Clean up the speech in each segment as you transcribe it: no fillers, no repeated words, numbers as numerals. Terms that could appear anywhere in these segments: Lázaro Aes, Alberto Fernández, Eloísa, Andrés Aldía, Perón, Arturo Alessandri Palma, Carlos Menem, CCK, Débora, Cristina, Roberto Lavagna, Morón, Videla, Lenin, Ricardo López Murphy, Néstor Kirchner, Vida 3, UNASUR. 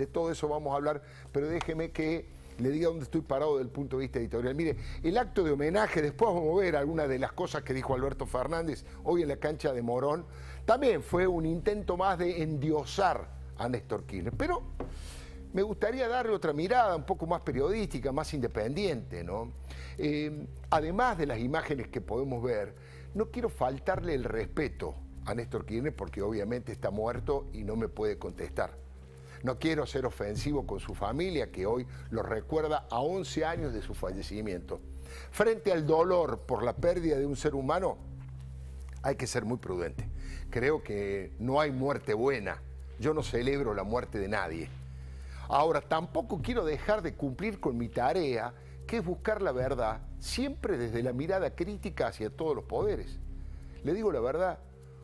de todo eso vamos a hablar, pero déjeme que le diga dónde estoy parado desde el punto de vista editorial. Mire, el acto de homenaje, después vamos a ver algunas de las cosas que dijo Alberto Fernández hoy en la cancha de Morón, también fue un intento más de endiosar a Néstor Kirchner, pero me gustaría darle otra mirada, un poco más periodística, más independiente, ¿no? Además de las imágenes que podemos ver, no quiero faltarle el respeto a Néstor Kirchner porque obviamente está muerto y no me puede contestar. No quiero ser ofensivo con su familia, que hoy lo recuerda a 11 años de su fallecimiento. Frente al dolor por la pérdida de un ser humano, hay que ser muy prudente. Creo que no hay muerte buena. Yo no celebro la muerte de nadie. Ahora, tampoco quiero dejar de cumplir con mi tarea, que es buscar la verdad, siempre desde la mirada crítica hacia todos los poderes. Le digo la verdad.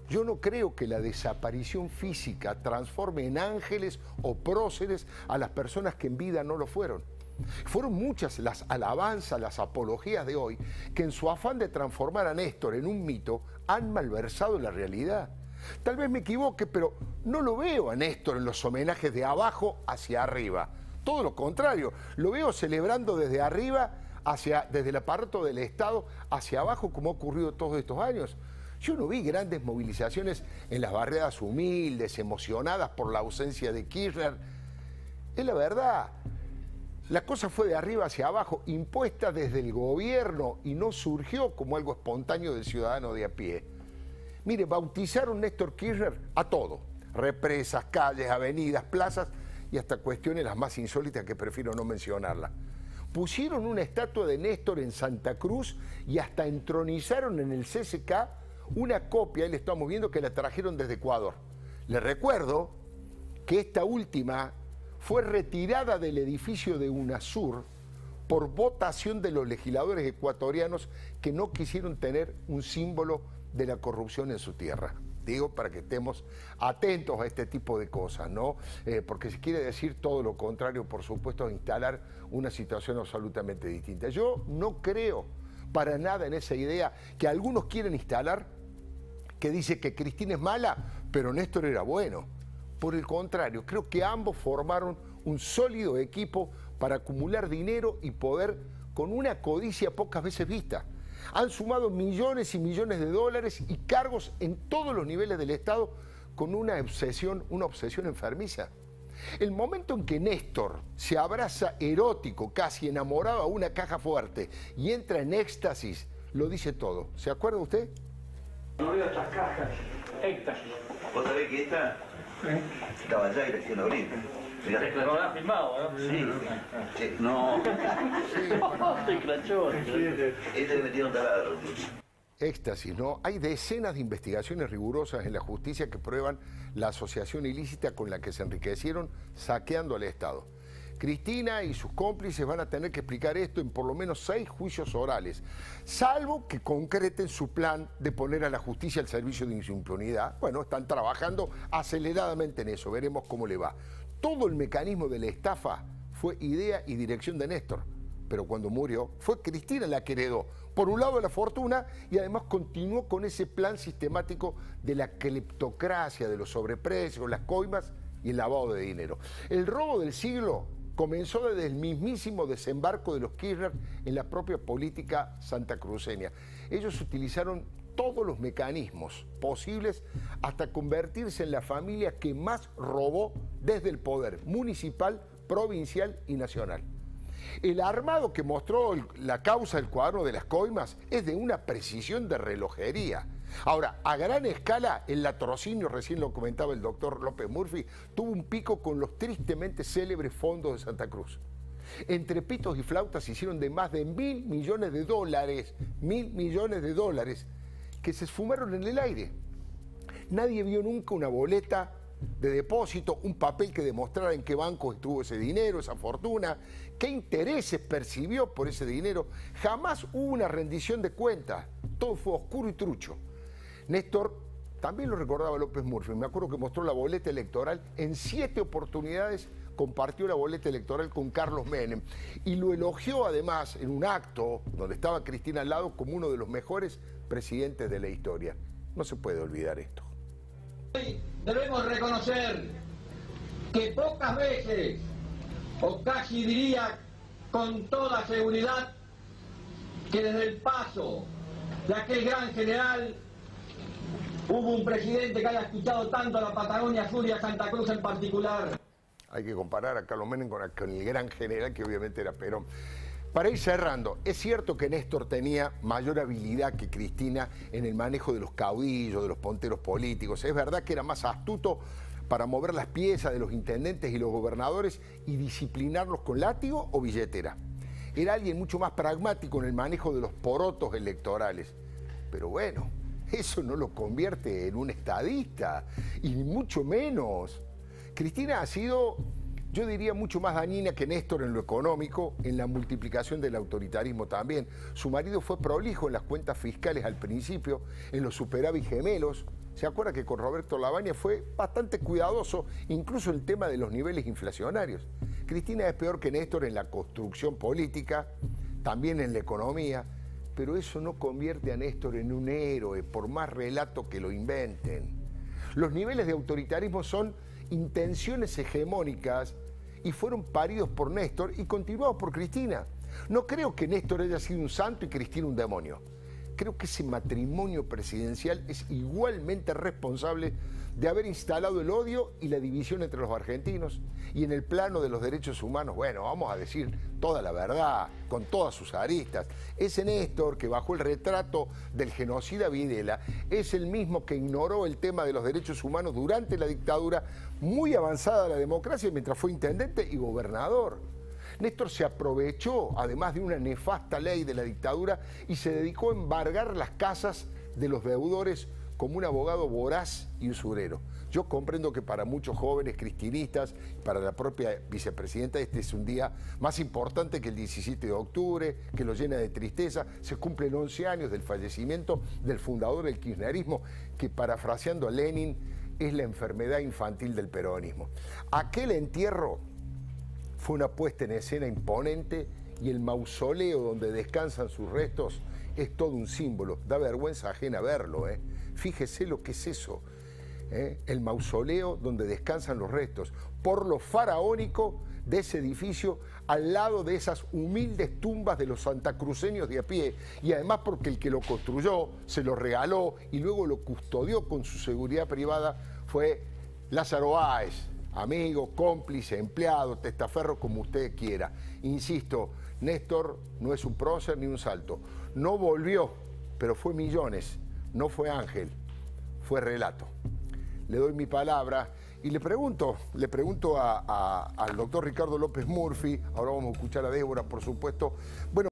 Yo no creo que la desaparición física transforme en ángeles o próceres a las personas que en vida no lo fueron. Fueron muchas las alabanzas, las apologías de hoy, que en su afán de transformar a Néstor en un mito, han malversado la realidad. Tal vez me equivoque, pero no lo veo a Néstor en los homenajes de abajo hacia arriba. Todo lo contrario, lo veo celebrando desde arriba, desde el aparato del Estado hacia abajo, como ha ocurrido todos estos años. Yo no vi grandes movilizaciones en las barriadas humildes, emocionadas por la ausencia de Kirchner. Es la verdad, la cosa fue de arriba hacia abajo, impuesta desde el gobierno y no surgió como algo espontáneo del ciudadano de a pie. Mire, bautizaron Néstor Kirchner a todo, represas, calles, avenidas, plazas y hasta cuestiones las más insólitas que prefiero no mencionarlas. Pusieron una estatua de Néstor en Santa Cruz y hasta entronizaron en el CCK una copia, ahí le estamos viendo, que la trajeron desde Ecuador. Les recuerdo que esta última fue retirada del edificio de UNASUR por votación de los legisladores ecuatorianos que no quisieron tener un símbolo de la corrupción en su tierra. Digo, para que estemos atentos a este tipo de cosas, ¿no? Porque se quiere decir todo lo contrario, por supuesto, instalar una situación absolutamente distinta. Yo no creo para nada en esa idea que algunos quieren instalar, que dice que Cristina es mala, pero Néstor era bueno. Por el contrario, creo que ambos formaron un sólido equipo para acumular dinero y poder con una codicia pocas veces vista. Han sumado millones y millones de dólares y cargos en todos los niveles del Estado con una obsesión enfermiza. El momento en que Néstor se abraza erótico, casi enamorado a una caja fuerte y entra en éxtasis, lo dice todo. ¿Se acuerda usted? No veo estas cajas, éxtasis. ¿Vos sabés que esta? Estaba allá y la hicieron abrir. ¿Lo habrás filmado, no? Sí. Sí. No. Estoy crachón. Esta le metieron taladro. Éxtasis, ¿no? Hay decenas de investigaciones rigurosas en la justicia que prueban la asociación ilícita con la que se enriquecieron saqueando al Estado. Cristina y sus cómplices van a tener que explicar esto en por lo menos 6 juicios orales, salvo que concreten su plan de poner a la justicia al servicio de su impunidad. Bueno, están trabajando aceleradamente en eso, veremos cómo le va. Todo el mecanismo de la estafa fue idea y dirección de Néstor, pero cuando murió fue Cristina la que heredó, por un lado la fortuna, y además continuó con ese plan sistemático de la cleptocracia, de los sobreprecios, las coimas y el lavado de dinero. El robo del siglo comenzó desde el mismísimo desembarco de los Kirchner en la propia política santacruceña. Ellos utilizaron todos los mecanismos posibles hasta convertirse en la familia que más robó desde el poder municipal, provincial y nacional. El armado que mostró la causa del cuaderno de las coimas es de una precisión de relojería. Ahora, a gran escala, el latrocinio, recién lo comentaba el doctor López Murphy, tuvo un pico con los tristemente célebres fondos de Santa Cruz. Entre pitos y flautas se hicieron de más de $1.000 millones que se esfumaron en el aire. Nadie vio nunca una boleta de depósito, un papel que demostrara en qué banco estuvo ese dinero, esa fortuna, qué intereses percibió por ese dinero. Jamás hubo una rendición de cuentas, todo fue oscuro y trucho. Néstor también lo recordaba López Murphy, me acuerdo que mostró la boleta electoral en 7 oportunidades, compartió la boleta electoral con Carlos Menem y lo elogió además en un acto donde estaba Cristina al lado como uno de los mejores presidentes de la historia. No se puede olvidar esto. Debemos reconocer que pocas veces, o casi diría con toda seguridad, que desde el paso de aquel gran general hubo un presidente que haya escuchado tanto a la Patagonia Sur y a Santa Cruz en particular. Hay que comparar a Carlos Menem con el gran general que obviamente era Perón. Para ir cerrando, es cierto que Néstor tenía mayor habilidad que Cristina en el manejo de los caudillos, de los ponteros políticos. Es verdad que era más astuto para mover las piezas de los intendentes y los gobernadores y disciplinarlos con látigo o billetera. Era alguien mucho más pragmático en el manejo de los porotos electorales. Pero bueno, eso no lo convierte en un estadista, y mucho menos. Cristina ha sido, yo diría, mucho más dañina que Néstor en lo económico, en la multiplicación del autoritarismo también. Su marido fue prolijo en las cuentas fiscales al principio, en los superávit gemelos. ¿Se acuerda que con Roberto Lavagna fue bastante cuidadoso, incluso el tema de los niveles inflacionarios? Cristina es peor que Néstor en la construcción política, también en la economía, pero eso no convierte a Néstor en un héroe, por más relato que lo inventen. Los niveles de autoritarismo son intenciones hegemónicas y fueron paridos por Néstor y continuados por Cristina. No creo que Néstor haya sido un santo y Cristina un demonio. Creo que ese matrimonio presidencial es igualmente responsable de haber instalado el odio y la división entre los argentinos. Y en el plano de los derechos humanos, bueno, vamos a decir toda la verdad, con todas sus aristas. Ese Néstor que bajo el retrato del genocida Videla es el mismo que ignoró el tema de los derechos humanos durante la dictadura, muy avanzada la democracia, mientras fue intendente y gobernador. Néstor se aprovechó, además, de una nefasta ley de la dictadura y se dedicó a embargar las casas de los deudores como un abogado voraz y usurero. Yo comprendo que para muchos jóvenes cristinistas, para la propia vicepresidenta, este es un día más importante que el 17 de octubre, que lo llena de tristeza. Se cumplen 11 años del fallecimiento del fundador del kirchnerismo, que, parafraseando a Lenin, es la enfermedad infantil del peronismo. Aquel entierro fue una puesta en escena imponente y el mausoleo donde descansan sus restos es todo un símbolo. Da vergüenza ajena verlo, ¿eh? Fíjese lo que es eso, ¿eh? El mausoleo donde descansan los restos, por lo faraónico de ese edificio, al lado de esas humildes tumbas de los santacruceños de a pie, y además porque el que lo construyó, se lo regaló y luego lo custodió con su seguridad privada fue Lázaro Aes. Amigo, cómplice, empleado, testaferro, como usted quiera. Insisto, Néstor no es un prócer ni un salto. No volvió, pero fue millones. No fue ángel, fue relato. Le doy mi palabra y le pregunto al doctor Ricardo López Murphy. Ahora vamos a escuchar a Débora, por supuesto. Bueno,